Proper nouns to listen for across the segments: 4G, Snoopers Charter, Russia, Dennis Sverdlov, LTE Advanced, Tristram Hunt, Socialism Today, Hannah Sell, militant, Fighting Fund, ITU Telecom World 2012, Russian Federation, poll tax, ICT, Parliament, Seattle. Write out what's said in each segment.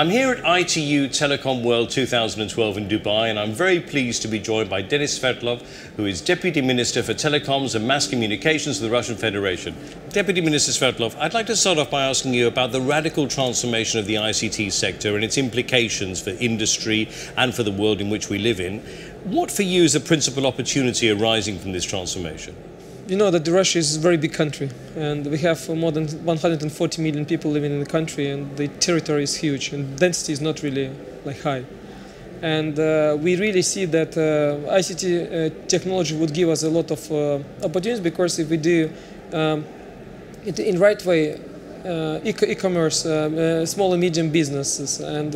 I'm here at ITU Telecom World 2012 in Dubai, and I'm very pleased to be joined by Dennis Sverdlov, who is Deputy Minister for Telecoms and Mass Communications of the Russian Federation. Deputy Minister Sverdlov, I'd like to start off by asking you about the radical transformation of the ICT sector and its implications for industry and for the world in which we live in. What for you is the principal opportunity arising from this transformation? You know that Russia is a very big country, and we have more than 140 million people living in the country, and the territory is huge, and density is not really like high. And we really see that ICT technology would give us a lot of opportunities, because if we do it in right way, e-commerce, small and medium businesses, and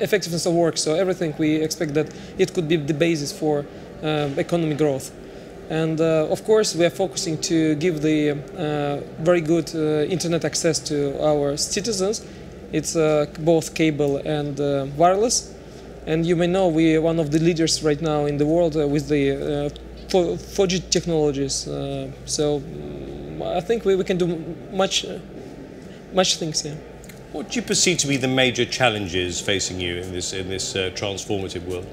effectiveness of work, so everything, we expect that it could be the basis for economic growth. And of course, we are focusing to give the very good internet access to our citizens. It's both cable and wireless. And you may know we are one of the leaders right now in the world with the 4G technologies. So I think we can do much things here. What do you perceive to be the major challenges facing you in this transformative world?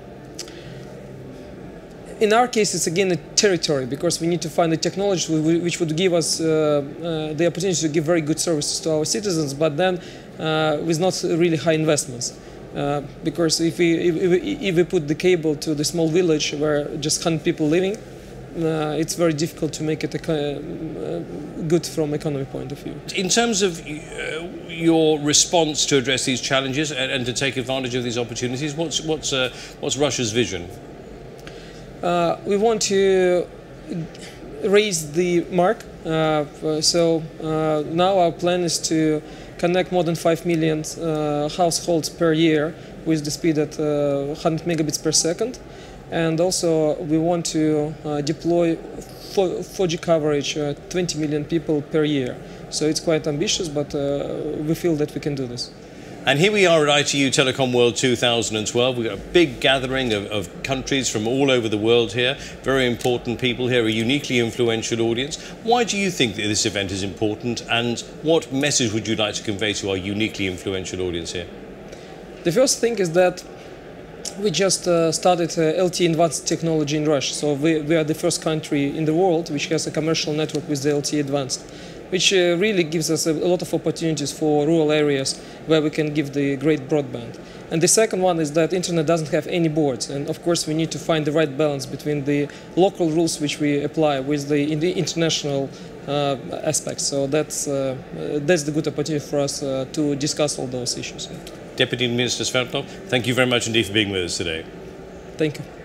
In our case, it's again a territory, because we need to find a technology which would give us the opportunity to give very good services to our citizens, but then with not really high investments. Because if we put the cable to the small village where just 100 people living, it's very difficult to make it good from economic point of view. In terms of your response to address these challenges and to take advantage of these opportunities, what's Russia's vision? We want to raise the mark, so now our plan is to connect more than 5 million households per year with the speed at 100 megabits per second. And also we want to deploy 4G coverage, 20 million people per year. So it's quite ambitious, but we feel that we can do this. And here we are at ITU Telecom World 2012. We've got a big gathering of countries from all over the world here. Very important people here, a uniquely influential audience. Why do you think that this event is important, and what message would you like to convey to our uniquely influential audience here? The first thing is that we just started LTE Advanced technology in Russia. So we are the first country in the world which has a commercial network with the LTE Advanced, which really gives us a lot of opportunities for rural areas where we can give the great broadband. And the second one is that internet doesn't have any boards, and of course we need to find the right balance between the local rules which we apply with the international aspects. So that's the good opportunity for us to discuss all those issues. Deputy Minister Sverdlov, thank you very much indeed for being with us today. Thank you.